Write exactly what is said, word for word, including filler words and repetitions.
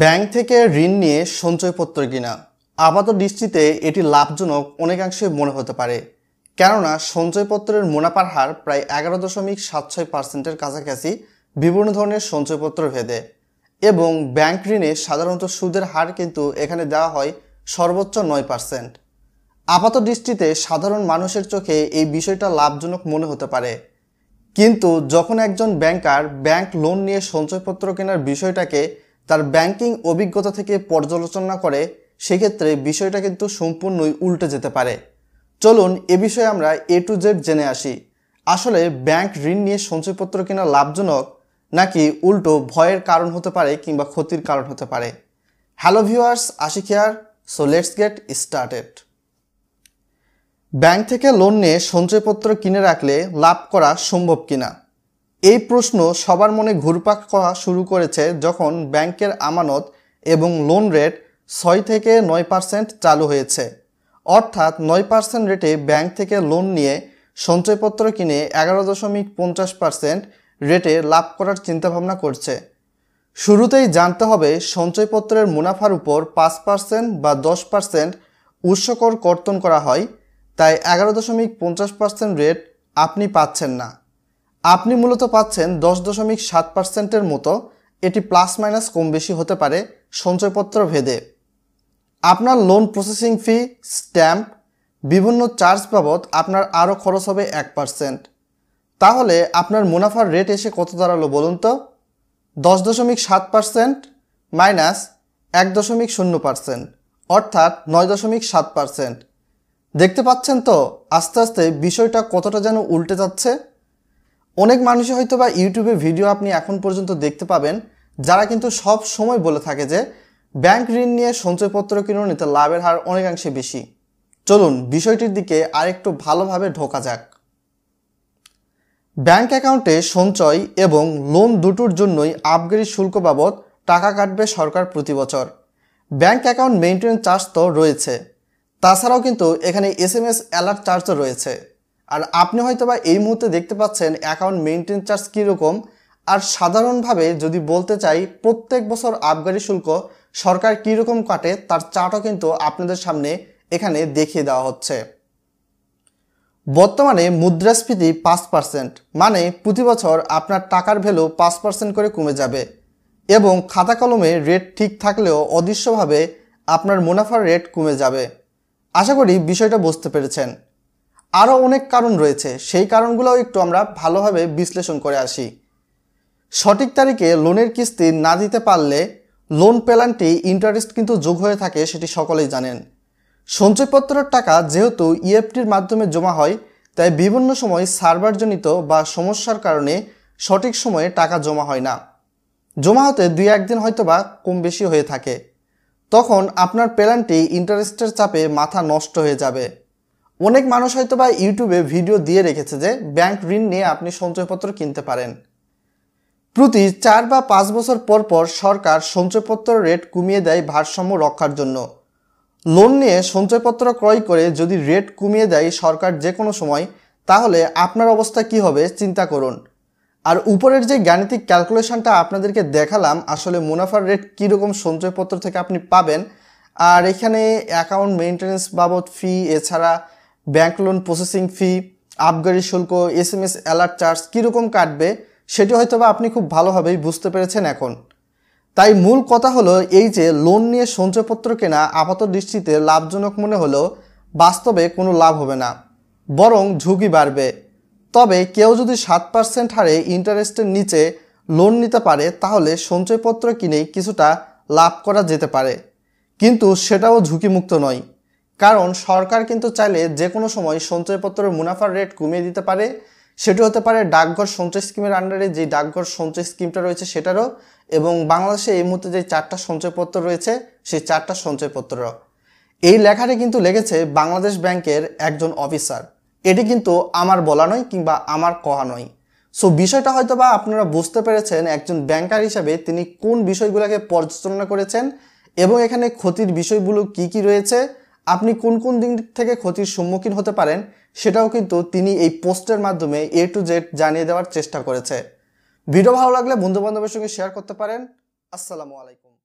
Bank থেকে ঋণ নিয়ে সঞ্চয়পত্র কিনা আপাত দৃষ্টিতে এটি লাভজনক অনেকাংশে মনে হতে পারে, কেননা সঞ্চয়পত্রের মুনাফার হার প্রায় এগারো দশমিক সাত ছয় পার্সেন্টের কাছাকাছি বিভিন্ন ধরনের সঞ্চয়পত্র ভেদে, এবং ব্যাংক ঋণে সাধারণত সুদের হার কিন্তু এখানে দেওয়া হয় সর্বোচ্চ নয় পার্সেন্ট। আপাত দৃষ্টিতে সাধারণ মানুষের চোখে এই বিষয়টা লাভজনক মনে হতে পারে, কিন্তু যখন একজন ব্যাংকার ব্যাংক লোন নিয়ে সঞ্চয়পত্র কেনার বিষয়টাকে তার ব্যাংকিং অভিজ্ঞতা থেকে পর্যালোচনা করে, সেক্ষেত্রে বিষয়টা কিন্তু সম্পূর্ণই উল্টে যেতে পারে। চলুন এ বিষয়ে আমরা এ টু জেড জেনে আসি। আসলে ব্যাংক ঋণ নিয়ে সঞ্চয়পত্র কেনা লাভজনক নাকি উল্টো ভয়ের কারণ হতে পারে কিংবা ক্ষতির কারণ হতে পারে। Hello viewers, Ashiq here, so let's get started. Bank থেকে লোন নিয়ে সঞ্চয়পত্র কিনে রাখলে লাভ করা সম্ভব কিনা, এই প্রশ্ন সবার মনে ঘুরপাক করা শুরু করেছে যখন ব্যাংকের আমানত এবং লোন রেট ছয় থেকে নয় পার্সেন্ট চালু হয়েছে। অর্থাৎ নয় পার্সেন্ট রেটে ব্যাংক থেকে লোন নিয়ে সঞ্চয়পত্র কিনে এগারো দশমিক পঞ্চাশ পার্সেন্ট রেটে লাভ করার চিন্তাভাবনা করছে। শুরুতেই জানতে হবে সঞ্চয়পত্রের মুনাফার উপর পাঁচ পার্সেন্ট বা দশ পার্সেন্ট উৎসকর কর্তন করা হয়, তাই এগারো দশমিক পঞ্চাশ পার্সেন্ট রেট আপনি পাচ্ছেন না। আপনি মূলত পাচ্ছেন দশ দশমিক সাত পার্সেন্টের মতো, এটি প্লাস মাইনাস কম বেশি হতে পারে সঞ্চয়পত্র ভেদে। আপনার লোন প্রসেসিং ফি, স্ট্যাম্প, বিভিন্ন চার্জ বাবদ আপনার আরও খরচ হবে এক পার্সেন্ট। তাহলে আপনার মুনাফার রেট এসে কত দাঁড়ালো বলুন তো? দশ দশমিক সাত পার্সেন্ট মাইনাস এক দশমিক শূন্য পার্সেন্ট, অর্থাৎ নয় দশমিক সাত পার্সেন্ট। দেখতে পাচ্ছেন তো আস্তে আস্তে বিষয়টা কতটা যেন উল্টে যাচ্ছে। অনেক মানুষই হয়তো বা ইউটিউবে ভিডিও আপনি এখন পর্যন্ত দেখতে পাবেন, যারা কিন্তু সব সময় বলে থাকে যে ব্যাংক ঋণ নিয়ে সঞ্চয়পত্র কিনে নিতে লাভের হার অনেকাংশে বেশি। চলুন বিষয়টির দিকে আরেকটু ভালোভাবে ঢোকা যাক। ব্যাংক অ্যাকাউন্টে সঞ্চয় এবং লোন দুটোর জন্যই আবগারি শুল্ক বাবদ টাকা কাটবে সরকার প্রতি বছর। ব্যাংক অ্যাকাউন্ট মেনটেন্স চার্জ তো রয়েছে, তাছাড়াও কিন্তু এখানে এস এম এস অ্যালার্ট চার্জও রয়েছে। আর আপনি হয়তোবা এই মুহূর্তে দেখতে পাচ্ছেন অ্যাকাউন্ট মেনটেন চার্জ কীরকম। আর সাধারণভাবে যদি বলতে চাই প্রত্যেক বছর আবগারি শুল্ক সরকার কীরকম কাটে তার চার্টও কিন্তু আপনাদের সামনে এখানে দেখিয়ে দেওয়া হচ্ছে। বর্তমানে মুদ্রাস্ফীতি পাঁচ পার্সেন্ট, মানে প্রতি বছর আপনার টাকার ভ্যালু পাঁচ পার্সেন্ট করে কমে যাবে, এবং খাতা কলমে রেট ঠিক থাকলেও অদৃশ্যভাবে আপনার মুনাফার রেট কমে যাবে। আশা করি বিষয়টা বুঝতে পেরেছেন। আরও অনেক কারণ রয়েছে, সেই কারণগুলোও একটু আমরা ভালোভাবে বিশ্লেষণ করে আসি। সঠিক তারিখে লোনের কিস্তি না দিতে পারলে লোন পেনাল্টি ইন্টারেস্ট কিন্তু যোগ হয়ে থাকে, সেটি সকলেই জানেন। সঞ্চয়পত্রের টাকা যেহেতু ইএফটির মাধ্যমে জমা হয়, তাই বিভিন্ন সময় সার্ভারজনিত বা সমস্যার কারণে সঠিক সময়ে টাকা জমা হয় না। জমা হতে দুই একদিন হয়তো বা কম বেশি হয়ে থাকে, তখন আপনার পেনাল্টি ইন্টারেস্টের চাপে মাথা নষ্ট হয়ে যাবে। অনেক মানুষ হয়তো বা ইউটিউবে ভিডিও দিয়ে রেখেছে যে ব্যাংক ঋণ নিয়ে আপনি সঞ্চয়পত্র কিনতে পারেন। প্রতি চার বা পাঁচ বছর পর পর সরকার সঞ্চয়পত্র রেট কমিয়ে দেয় ভারসাম্য রক্ষার জন্য। লোন নিয়ে সঞ্চয়পত্র ক্রয় করে যদি রেট কমিয়ে দেয় সরকার যে কোনো সময়, তাহলে আপনার অবস্থা কি হবে চিন্তা করুন। আর উপরের যে গাণিতিক ক্যালকুলেশনটা আপনাদেরকে দেখালাম, আসলে মুনাফার রেট কীরকম সঞ্চয়পত্র থেকে আপনি পাবেন, আর এখানে অ্যাকাউন্ট মেনটেন্স বাবদ ফি, এছাড়া ব্যাংক লোন প্রসেসিং ফি, আবগারি শুল্ক, S M S alert charge কীরকম কাটবে, সেটি হয়তোবা আপনি খুব ভালোভাবেই বুঝতে পেরেছেন এখন। তাই মূল কথা হলো এই যে লোন নিয়ে সঞ্চয়পত্র কেনা আপাত দৃষ্টিতে লাভজনক মনে হলেও বাস্তবে কোনো লাভ হবে না, বরং ঝুঁকি বাড়বে। তবে কেউ যদি সাত পার্সেন্ট হারে ইন্টারেস্টের নিচে লোন নিতে পারে, তাহলে সঞ্চয়পত্র কিনেই কিছুটা লাভ করা যেতে পারে, কিন্তু সেটাও ঝুঁকিমুক্ত নয়। কারণ সরকার কিন্তু চাইলে যে কোনো সময় সঞ্চয়পত্রের মুনাফার রেট কমিয়ে দিতে পারে। সেটি হতে পারে ডাকঘর সঞ্চয় স্কিমের আন্ডারে, যে ডাকঘর সঞ্চয় স্কিমটা রয়েছে সেটারও, এবং বাংলাদেশে এই মুহূর্তে যে চারটা সঞ্চয়পত্র রয়েছে সেই চারটা সঞ্চয়পত্রও। এই লেখাটি কিন্তু লিখেছে বাংলাদেশ ব্যাংকের একজন অফিসার, এটি কিন্তু আমার বলা নয় কিংবা আমার কহা নয়। সো বিষয়টা হয়তো বা আপনারা বুঝতে পেরেছেন একজন ব্যাংকার হিসাবে তিনি কোন বিষয়গুলোকে পর্যালোচনা করেছেন এবং এখানে ক্ষতির বিষয়গুলো কি কি রয়েছে, আপনি কোন কোন দিক থেকে ক্ষতির সম্মুখীন হতে পারেন, সেটাও কিন্তু তিনি এই পোস্টের মাধ্যমে এ টু জেড জানিয়ে দেওয়ার চেষ্টা করেছে। ভিডিও ভালো লাগলে বন্ধুবান্ধবের সঙ্গে শেয়ার করতে পারেন। আসসালামু আলাইকুম।